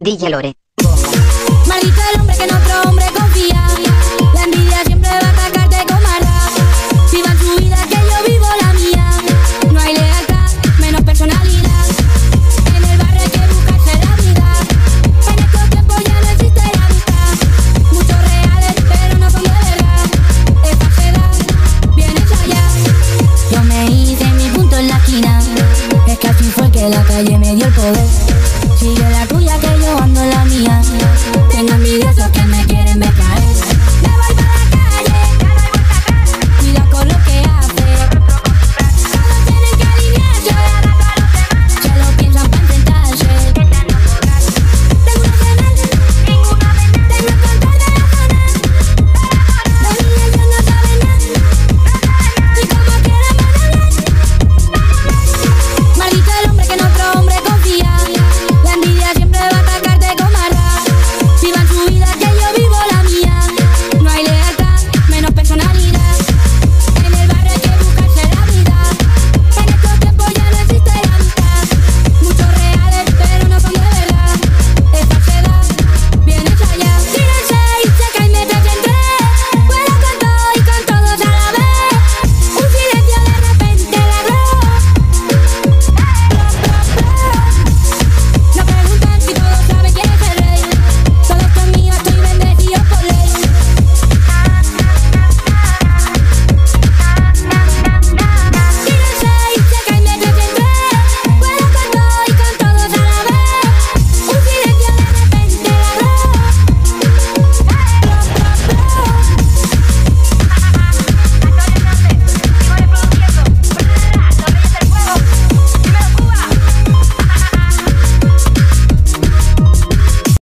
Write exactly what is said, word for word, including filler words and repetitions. D J Lore. Marica, el hombre que en otro hombre confía, la envidia siempre va.